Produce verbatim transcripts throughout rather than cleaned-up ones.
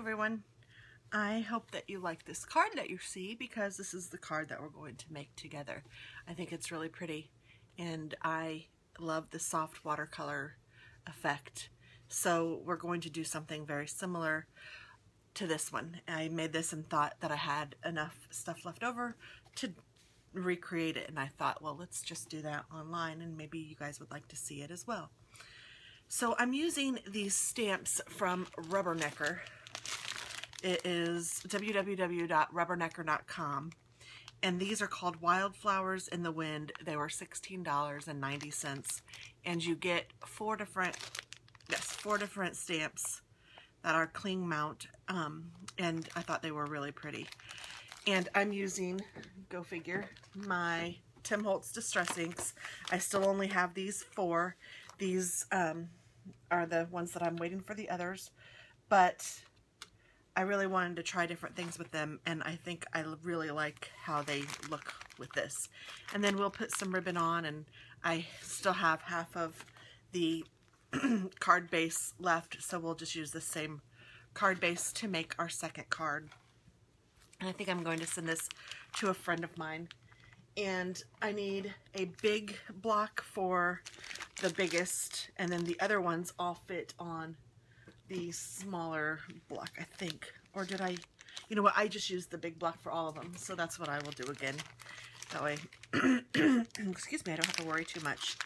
everyone. I hope that you like this card that you see, because this is the card that we're going to make together. I think it's really pretty, and I love the soft watercolor effect. So we're going to do something very similar to this one. I made this and thought that I had enough stuff left over to recreate it, and I thought, well, let's just do that online, and maybe you guys would like to see it as well. So I'm using these stamps from Rubbernecker. It is w w w dot rubbernecker dot com, and these are called Wildflowers in the Wind. They were sixteen dollars and ninety cents, and you get four different, yes, four different stamps that are cling mount, um, and I thought they were really pretty. And I'm using, go figure, my Tim Holtz Distress Inks. I still only have these four. These um, are the ones that I'm waiting for the others, but I really wanted to try different things with them, and I think I really like how they look with this. And then we'll put some ribbon on, and I still have half of the card base left, so we'll just use the same card base to make our second card. And I think I'm going to send this to a friend of mine. And I need a big block for the biggest, and then the other ones all fit on the smaller block, I think. Or did I, you know what, I just used the big block for all of them, so that's what I will do again. That way, excuse me, I don't have to worry too much.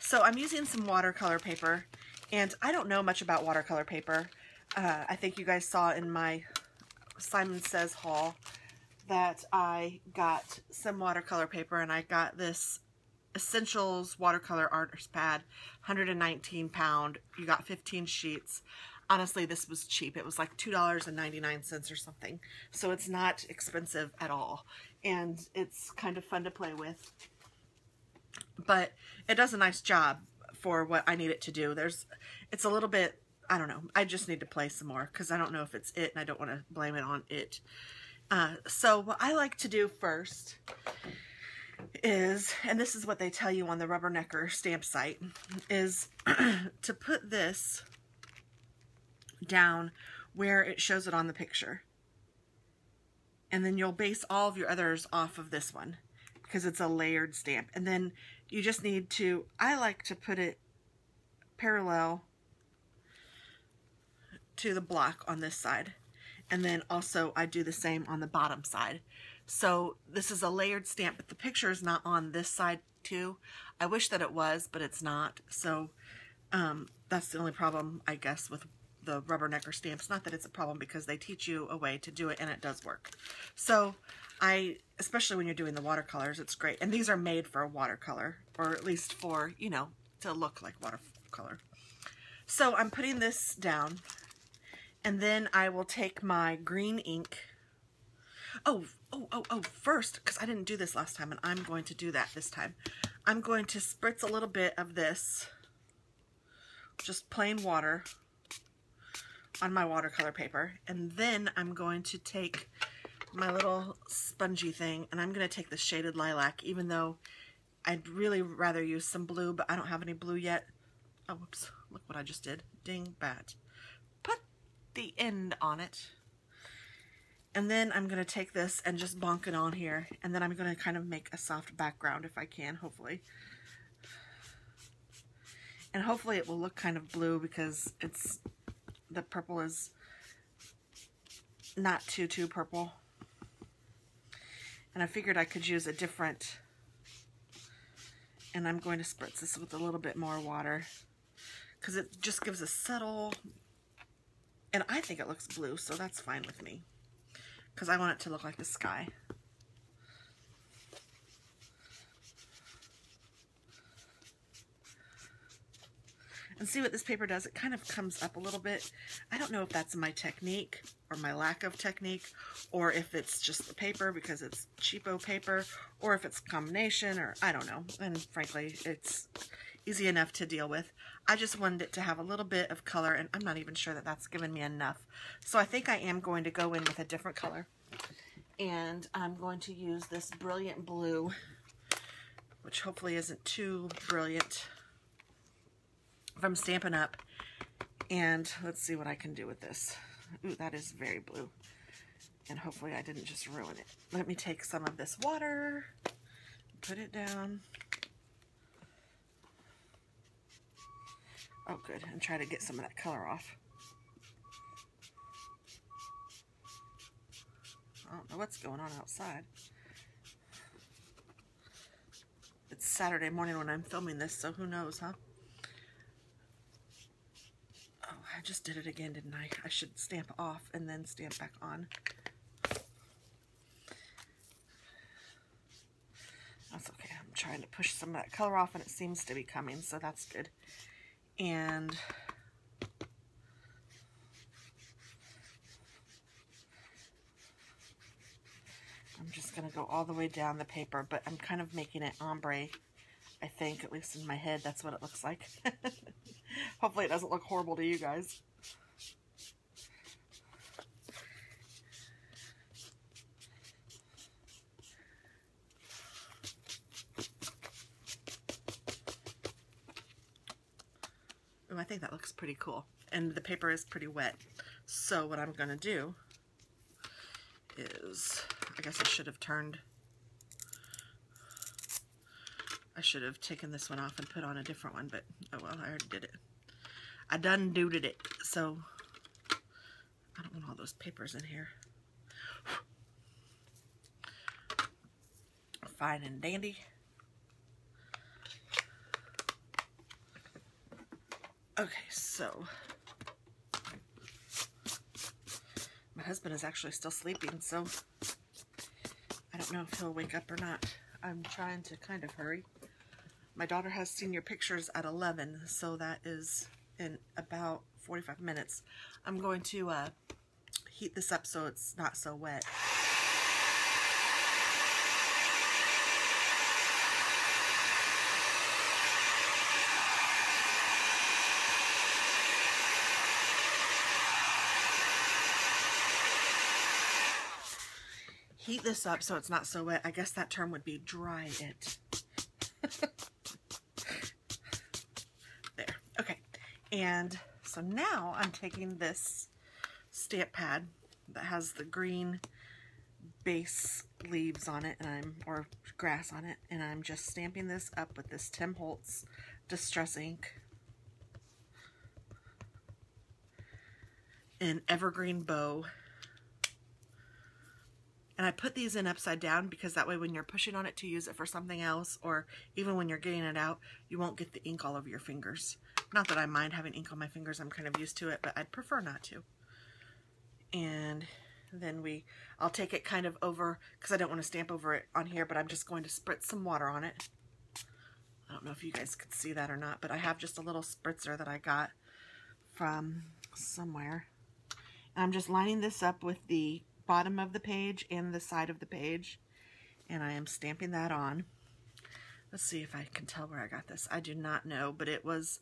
So I'm using some watercolor paper, and I don't know much about watercolor paper. Uh, I think you guys saw in my Simon Says haul that I got some watercolor paper, and I got this Essentials watercolor artist pad, one hundred nineteen pound. You got fifteen sheets. Honestly, this was cheap. It was like two dollars and ninety-nine cents or something, so it's not expensive at all, and it's kind of fun to play with. But it does a nice job for what I need it to do. There's, it's a little bit, I don't know, I just need to play some more, because I don't know if it's it, and I don't want to blame it on it. Uh, so what I like to do first is, and this is what they tell you on the Rubbernecker stamp site, is to put this down where it shows it on the picture, and then you'll base all of your others off of this one, because it's a layered stamp. And then you just need to, I like to put it parallel to the block on this side, and then also I do the same on the bottom side. So this is a layered stamp, but the picture is not on this side too. I wish that it was, but it's not. So um, that's the only problem, I guess, with the Rubbernecker stamps. Not that it's a problem, because they teach you a way to do it, and it does work. So I, especially when you're doing the watercolors, it's great. And these are made for watercolor, or at least for, you know, to look like watercolor. So I'm putting this down, and then I will take my green ink. Oh, oh, oh, oh, first, because I didn't do this last time, and I'm going to do that this time. I'm going to spritz a little bit of this, just plain water, on my watercolor paper. And then I'm going to take my little spongy thing, and I'm going to take the shaded lilac, even though I'd really rather use some blue, but I don't have any blue yet. Oh, whoops, look what I just did. Ding, bat. Put the end on it. And then I'm going to take this and just bonk it on here. And then I'm going to kind of make a soft background if I can, hopefully. And hopefully it will look kind of blue, because it's, the purple is not too, too purple. And I figured I could use a different, and I'm going to spritz this with a little bit more water, because it just gives a subtle, and I think it looks blue, so that's fine with me, because I want it to look like the sky. And see what this paper does? It kind of comes up a little bit. I don't know if that's my technique, or my lack of technique, or if it's just the paper because it's cheapo paper, or if it's a combination, or I don't know. And frankly, it's easy enough to deal with. I just wanted it to have a little bit of color, and I'm not even sure that that's given me enough. So I think I am going to go in with a different color, and I'm going to use this brilliant blue, which hopefully isn't too brilliant, from Stampin' Up. And let's see what I can do with this. Ooh, that is very blue. And hopefully I didn't just ruin it. Let me take some of this water, put it down. Oh, good. And try to get some of that color off. I don't know what's going on outside. It's Saturday morning when I'm filming this, so who knows, huh? Oh, I just did it again, didn't I? I should stamp off and then stamp back on. That's okay. I'm trying to push some of that color off, and it seems to be coming, so that's good. And I'm just going to go all the way down the paper, but I'm kind of making it ombre, I think, at least in my head. That's what it looks like. Hopefully it doesn't look horrible to you guys. I think that looks pretty cool, and the paper is pretty wet. So what I'm gonna do is, I guess I should have turned, I should have taken this one off and put on a different one, but oh well, I already did it. I done duded it, so I don't want all those papers in here. Fine and dandy. Okay, so my husband is actually still sleeping, so I don't know if he'll wake up or not. I'm trying to kind of hurry. My daughter has senior pictures at eleven, so that is in about forty-five minutes. I'm going to uh, heat this up so it's not so wet. Heat this up so it's not so wet. I guess that term would be dry it. There. Okay. And so now I'm taking this stamp pad that has the green base leaves on it, and I'm or grass on it, and I'm just stamping this up with this Tim Holtz Distress Ink in Evergreen Bow. And I put these in upside down because that way when you're pushing on it to use it for something else, or even when you're getting it out, you won't get the ink all over your fingers. Not that I mind having ink on my fingers, I'm kind of used to it, but I'd prefer not to. And then we, I'll take it kind of over, because I don't want to stamp over it on here, but I'm just going to spritz some water on it. I don't know if you guys could see that or not, but I have just a little spritzer that I got from somewhere. And I'm just lining this up with the bottom of the page and the side of the page, and I am stamping that on. Let's see if I can tell where I got this. I do not know, but it was,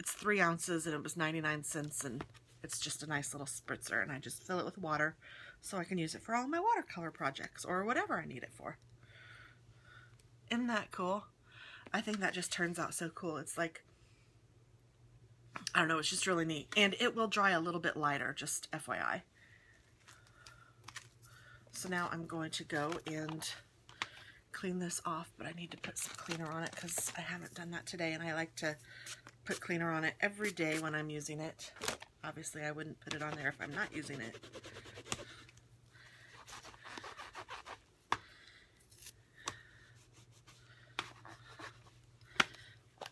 it's three ounces and it was ninety-nine cents, and it's just a nice little spritzer, and I just fill it with water so I can use it for all my watercolor projects or whatever I need it for. Isn't that cool? I think that just turns out so cool. It's like, I don't know, it's just really neat, and it will dry a little bit lighter, just F Y I. So now I'm going to go and clean this off, but I need to put some cleaner on it because I haven't done that today, and I like to put cleaner on it every day when I'm using it. Obviously, I wouldn't put it on there if I'm not using it.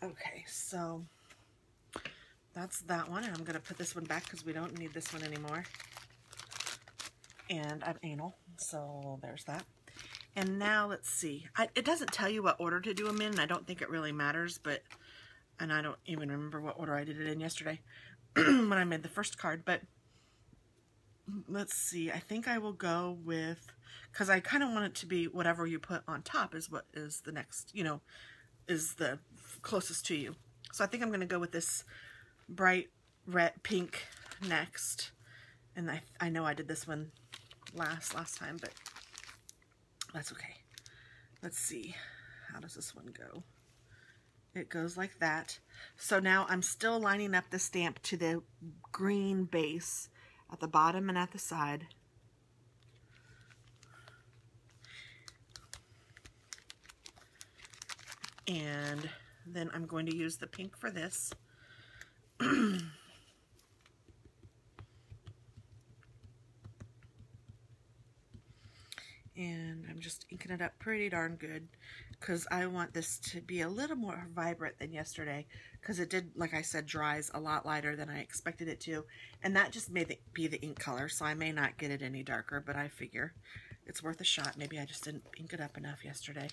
Okay, so that's that one, and I'm going to put this one back because we don't need this one anymore. And I'm anal, so there's that. And now let's see. I, it doesn't tell you what order to do them in, and I don't think it really matters, but, and I don't even remember what order I did it in yesterday when I made the first card, but let's see. I think I will go with, because I kind of want it to be whatever you put on top is what is the next, you know, is the closest to you. So I think I'm going to go with this bright red pink next. And I, I know I did this one last last time, but that's okay. Let's see, how does this one go? It goes like that. So now I'm still lining up the stamp to the green base at the bottom and at the side. And then I'm going to use the pink for this. And I'm just inking it up pretty darn good because I want this to be a little more vibrant than yesterday, because it did, like I said, dries a lot lighter than I expected it to, and that just may be the ink color, so I may not get it any darker, but I figure it's worth a shot. Maybe I just didn't ink it up enough yesterday.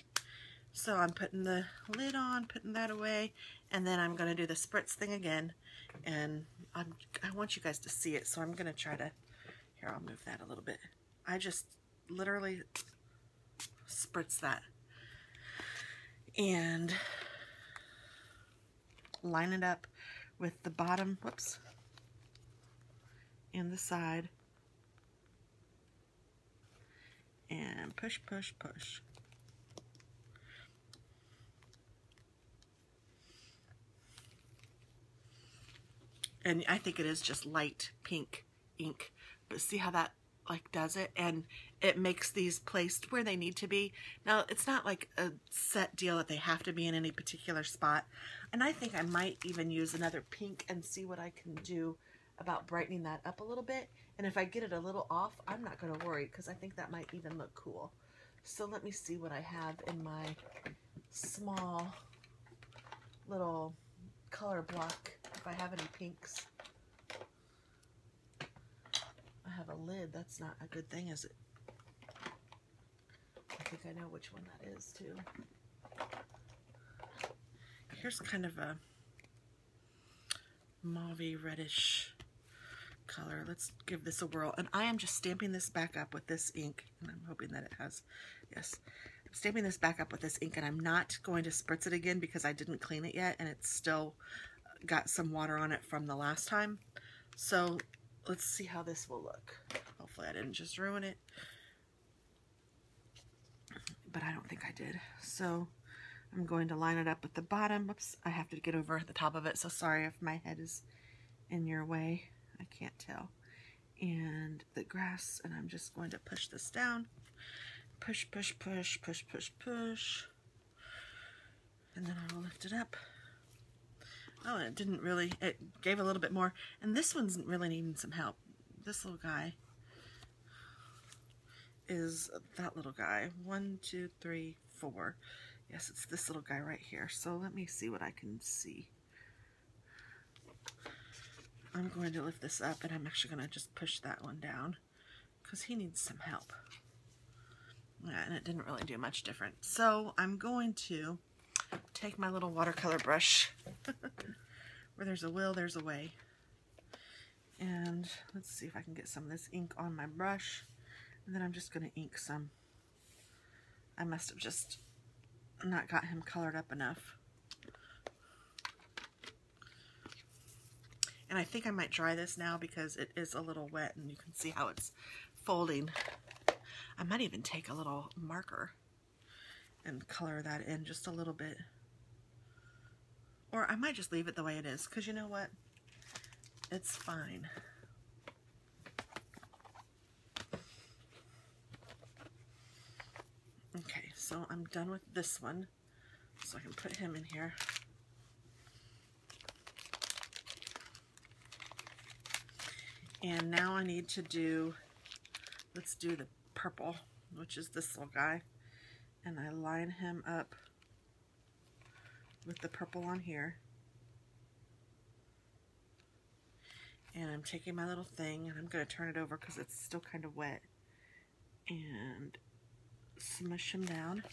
So I'm putting the lid on, putting that away, and then I'm going to do the spritz thing again, and I'm, I want you guys to see it, so I'm going to try to, here, I'll move that a little bit. I just literally spritz that and line it up with the bottom, whoops, and the side, and push, push, push. And I think it is just light pink ink, but see how that like does it, and it makes these placed where they need to be. Now it's not like a set deal that they have to be in any particular spot, and I think I might even use another pink and see what I can do about brightening that up a little bit, and if I get it a little off, I'm not going to worry because I think that might even look cool. So let me see what I have in my small little color block, if I have any pinks. I have a lid. That's not a good thing, is it? I think I know which one that is, too. Here's kind of a mauvey reddish color. Let's give this a whirl. And I am just stamping this back up with this ink. And I'm hoping that it has, yes. I'm stamping this back up with this ink, and I'm not going to spritz it again because I didn't clean it yet, and it's still got some water on it from the last time. So let's see how this will look. Hopefully I didn't just ruin it, but I don't think I did. So I'm going to line it up at the bottom. Oops, I have to get over the top of it, so sorry if my head is in your way. I can't tell. And the grass, and I'm just going to push this down. Push, push, push, push, push, push. And then I will lift it up. Oh, it didn't really, it gave a little bit more. And this one's really needing some help. This little guy is that little guy. One, two, three, four. Yes, it's this little guy right here. So let me see what I can see. I'm going to lift this up, and I'm actually going to just push that one down because he needs some help. Yeah, and it didn't really do much different. So I'm going to take my little watercolor brush. Where there's a will, there's a way. And let's see if I can get some of this ink on my brush. And then I'm just going to ink some. I must have just not got him colored up enough. And I think I might dry this now because it is a little wet, and you can see how it's folding. I might even take a little marker and color that in just a little bit. Or I might just leave it the way it is, because you know what? It's fine. Okay, so I'm done with this one, so I can put him in here. And now I need to do, let's do the purple, which is this little guy. And I line him up with the purple on here. And I'm taking my little thing, and I'm going to turn it over because it's still kind of wet. And smush him down.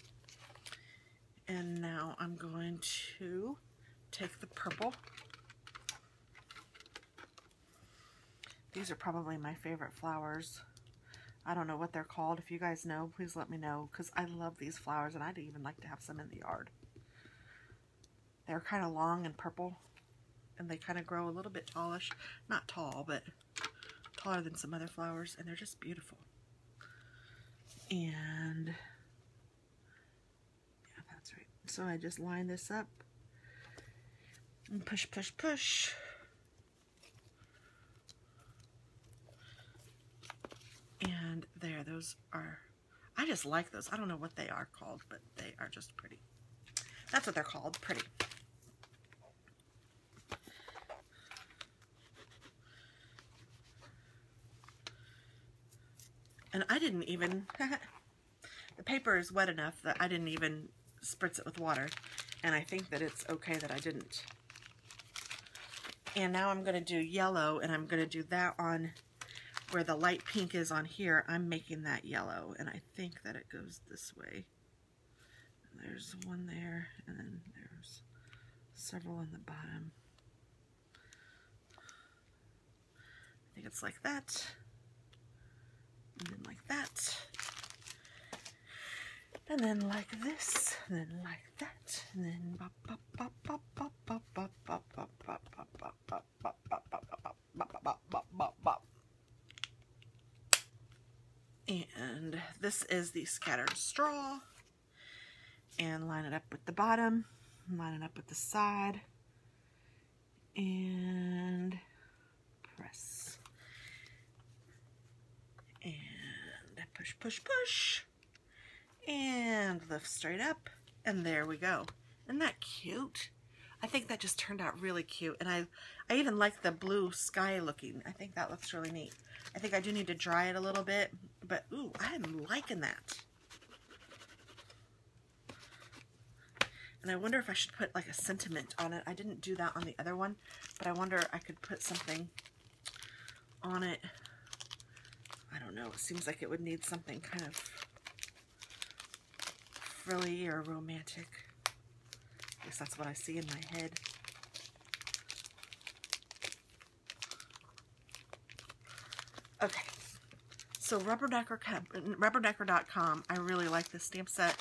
And now I'm going to take the purple. These are probably my favorite flowers. I don't know what they're called. If you guys know, please let me know, because I love these flowers, and I'd even like to have some in the yard. They're kind of long and purple, and they kind of grow a little bit tallish. Not tall, but taller than some other flowers, and they're just beautiful. And yeah, that's right. So I just line this up and push, push, push. those are, I just like those. I don't know what they are called, but they are just pretty. That's what they're called, pretty. And I didn't even, the paper is wet enough that I didn't even spritz it with water. And I think that it's okay that I didn't. And now I'm going to do yellow, and I'm going to do that on where the light pink is on here. I'm making that yellow, and I think that it goes this way. There's one there, and then there's several on the bottom. I think it's like that, and then like that, and then like this, and then like that, and then bop bop bop bop bop bop bop bop bop bop bop bop bop bop bop bop bop bop bop bop. And this is the scattered straw. And line it up with the bottom, line it up with the side, and press. And push, push, push, and lift straight up, and there we go. Isn't that cute? I think that just turned out really cute, and I, I even like the blue sky looking. I think that looks really neat. I think I do need to dry it a little bit, but ooh, I am liking that. And I wonder if I should put like a sentiment on it. I didn't do that on the other one, but I wonder if I could put something on it. I don't know. It seems like it would need something kind of frilly or romantic. I guess that's what I see in my head. Okay. So rubbernecker dot com. I really like this stamp set.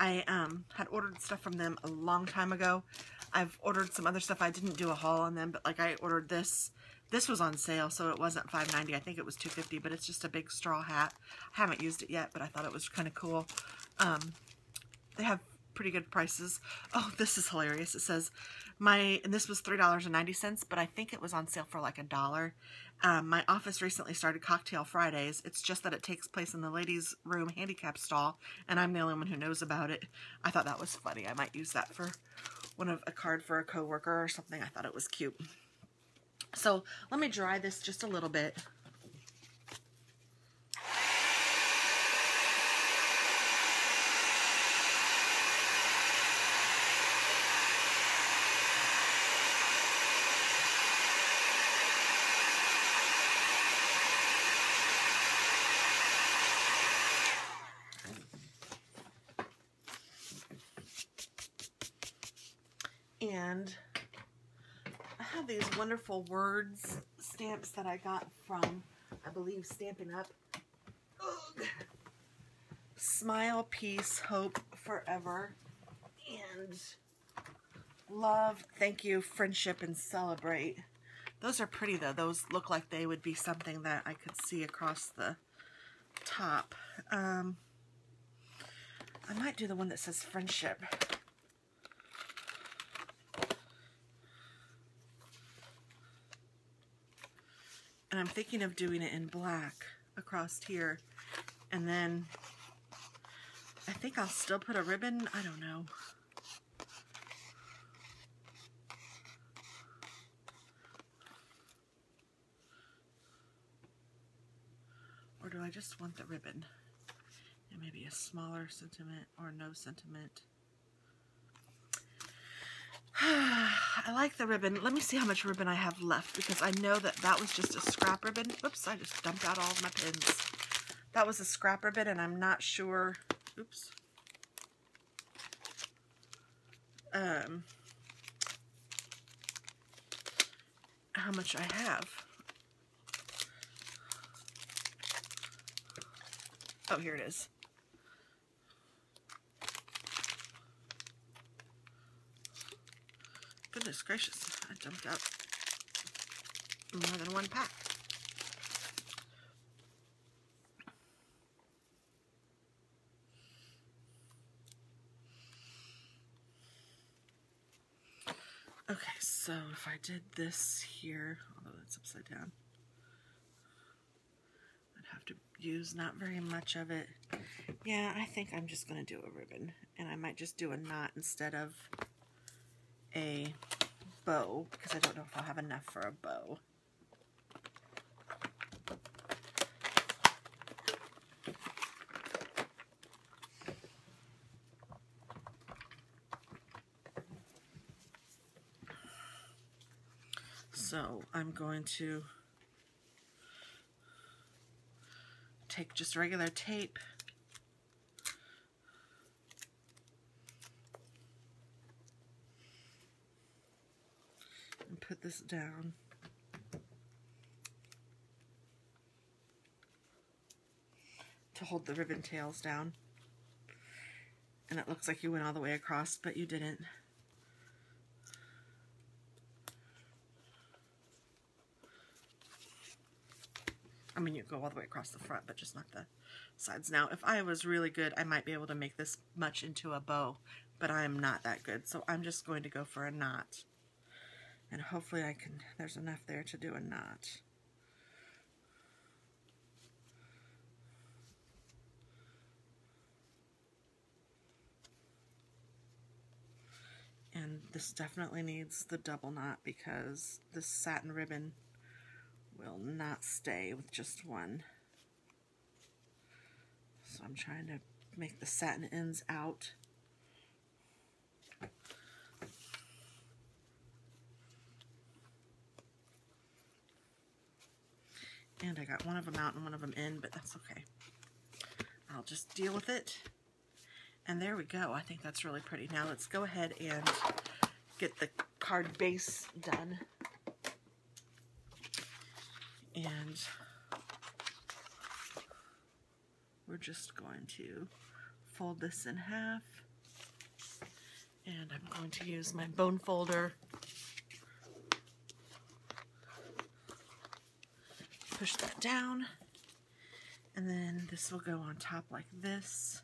I um, had ordered stuff from them a long time ago. I've ordered some other stuff. I didn't do a haul on them, but like I ordered this. This was on sale, so it wasn't five ninety. I think it was two fifty, but it's just a big straw hat. I haven't used it yet, but I thought it was kind of cool. Um, they have pretty good prices. Oh, this is hilarious. It says, my, and this was three dollars and ninety cents, but I think it was on sale for like a dollar. Um, my office recently started Cocktail Fridays. It's just that it takes place in the ladies' room handicap stall, and I'm the only one who knows about it. I thought that was funny. I might use that for one of a card for a coworker or something. I thought it was cute. So let me dry this just a little bit. And I have these wonderful words stamps that I got from, I believe, Stampin' Up. Ugh. Smile, peace, hope, forever, and love, thank you, friendship, and celebrate. Those are pretty, though. Those look like they would be something that I could see across the top. Um, I might do the one that says friendship. And I'm thinking of doing it in black across here. And then I think I'll still put a ribbon. I don't know. Or do I just want the ribbon? And maybe a smaller sentiment or no sentiment. I like the ribbon. Let me see how much ribbon I have left, because I know that that was just a scrap ribbon. Oops, I just dumped out all of my pins. That was a scrap ribbon, and I'm not sure. Oops. Um, how much I have. Oh, here it is. Goodness gracious, I dumped out more than one pack. Okay, so if I did this here, although that's upside down, have to use not very much of it. Yeah, I think I'm just going to do a ribbon, and I might just do a knot instead of a bow, because I don't know if I'll have enough for a bow. So I'm going to take just regular tape and put this down. To hold the ribbon tails down. And it looks like you went all the way across, but you didn't. I mean, you go all the way across the front, but just not the sides. Now, if I was really good, I might be able to make this much into a bow, but I am not that good, so I'm just going to go for a knot. And hopefully I can, there's enough there to do a knot. And this definitely needs the double knot, because this satin ribbon will not stay with just one. So I'm trying to make the satin ends out. And I got one of them out and one of them in, but that's okay. I'll just deal with it. And there we go. I think that's really pretty. Now let's go ahead and get the card base done. And we're just going to fold this in half, and I'm going to use my bone folder, push that down, and then this will go on top like this.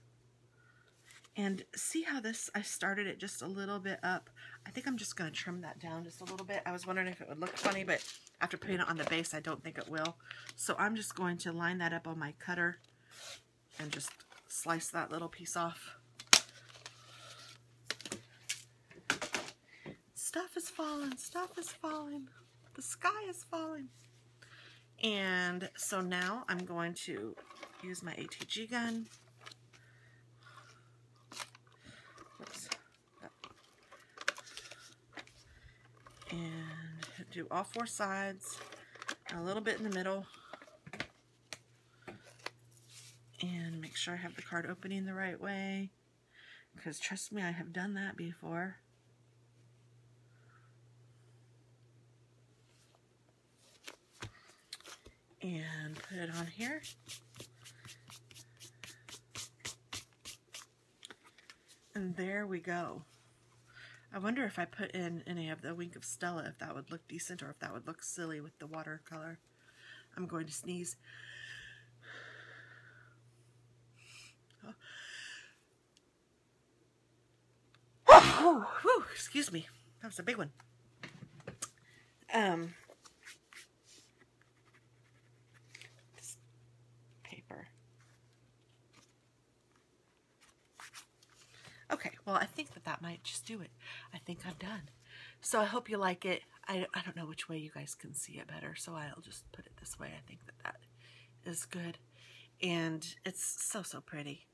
And see how this, I started it just a little bit up. I think I'm just going to trim that down just a little bit. I was wondering if it would look funny, but after putting it on the base, I don't think it will. So I'm just going to line that up on my cutter and just slice that little piece off. Stuff is falling, stuff is falling, the sky is falling. And so now I'm going to use my A T G gun. Oops. And do all four sides, a little bit in the middle, and make sure I have the card opening the right way, because trust me, I have done that before. And put it on here. And there we go. I wonder if I put in any of the Wink of Stella, if that would look decent or if that would look silly with the watercolor. I'm going to sneeze. Oh, oh whew, excuse me. That was a big one. Um, this paper. Okay, well, I think that that might just do it. I think I'm done. So I hope you like it. I, I don't know which way you guys can see it better, so I'll just put it this way. I think that that is good. And it's so, so pretty.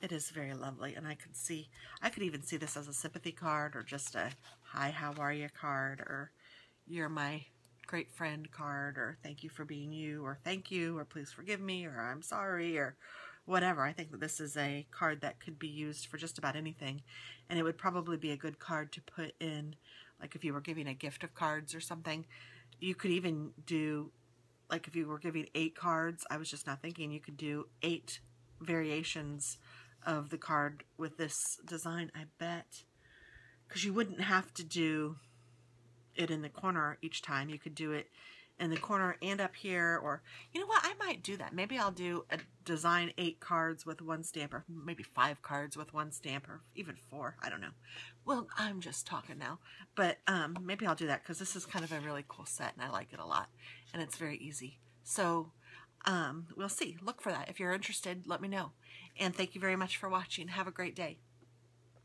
It is very lovely, and I could see, I could even see this as a sympathy card, or just a hi, how are you card, or you're my great friend card, or thank you for being you, or thank you, or please forgive me, or I'm sorry, or whatever. I think that this is a card that could be used for just about anything, and it would probably be a good card to put in, like if you were giving a gift of cards or something. You could even do, like if you were giving eight cards, I was just not thinking, you could do eight variations of the card with this design, I bet, because you wouldn't have to do it in the corner each time. You could do it in the corner and up here, or you know what, I might do that. Maybe I'll do a design eight cards with one stamp, or maybe five cards with one stamp, or even four, I don't know. Well, I'm just talking now, but um, maybe I'll do that, because this is kind of a really cool set and I like it a lot, and it's very easy. So um, we'll see. Look for that. If you're interested, let me know. And thank you very much for watching. Have a great day.